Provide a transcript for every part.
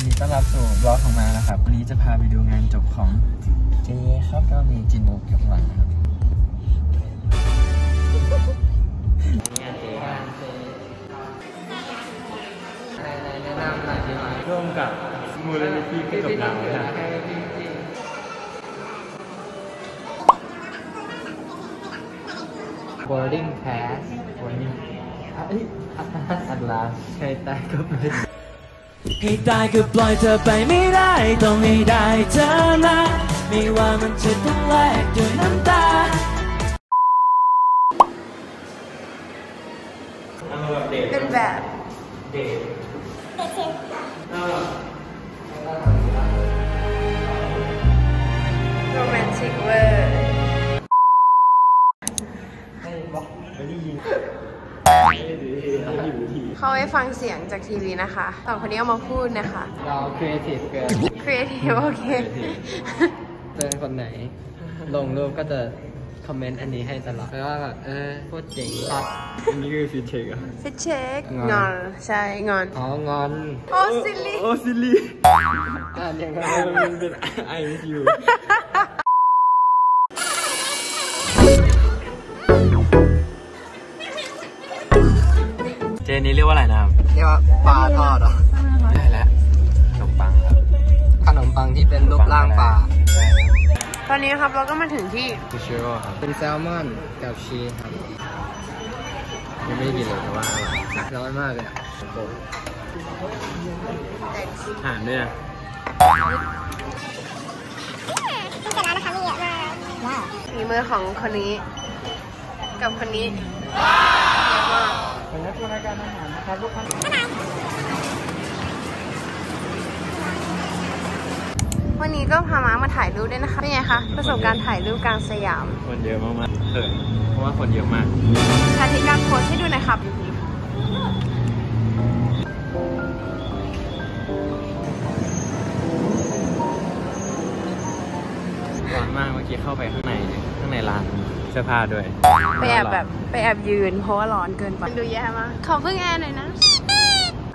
ยินดีต้อนรับสู่บล็อกของมานะครับวันนี้จะพาไปดูงานจบของเจครับก็มีจินบุกอยู่ข้างหลังนะครับร่วมกับมูลนิธิกระจกหนังboarding pass อัลลาใครตายก็ปล่อยให้ตายก็ปล่อยเธอไปไม่ได้ต้องให้ได้เธอนะไม่ว่ามันจะต้องแลกด้วยน้ำตาเป็นแบบเด็กโรแมนติกเวอร์เขาไปฟังเสียงจากทีวีนะคะสองคนนี้เอามาพูดนะคะเราครีเอทีฟเกินครีเอทีฟโอเคเจอคนไหนลงรูปก็จะคอมเมนต์อันนี้ให้ตลอดเพราะว่าแบบโคตรเจ๋งครับนี่คือฟีดเช็คอะฟีดเช็คงอนใช่งอนอ๋องอนโอซิลี่โอซิลี่อ่านอย่างนั้นมันเป็นไอคิวเจนี่เรียกว่าอะไรนะครับเรียกว่าปลาทอดเหรอได้แล้วขนมปังครับขนมปังที่เป็นรูปร่างปลาตอนนี้ครับเราก็มาถึงที่ซูชิโร่ครับเป็นแซลมอนกับชีสครับยังไม่ได้กินเลยแต่ว่าร้อนมากเลยอ่ะห่านด้วยนะแต่ร้านนะคะมีเยอะมากว้าวมีมือของคนนี้กับคนนี้เป็นนักธุรกิจอาหารนะครับลูกค้าวันนี้ก็พาม้ามาถ่ายรูปด้วยนะคะนี่ไงคะประสบการณ์ถ่ายรูปกลางสยามคนเยอะมากๆเลยเพราะว่าคนเยอะมากสาธิตการโพสให้ดูหน่อยครับร้อนมากเมื่อกี้เข้าไปข้างในร้านเสื้อผ้าด้วยไปแอบยืนเพราะว่าร้อนเกินไปดูแย่มากขอพึ่งแอร์หน่อยนะ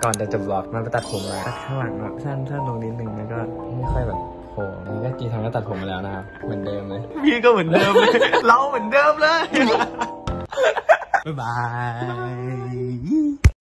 ก่อนจะจบล็อกมันไปตัดผมมาข้างหลังแบบสั้นๆลงนิดนึงแล้วก็ไม่ค่อยแบบโผล่นี่ก็จีทำก็ตัดผมมาแล้วนะครับเหมือนเดิมเลยพี่ก็เหมือนเดิมเลยเราเหมือนเดิมเลยบ๊ายบาย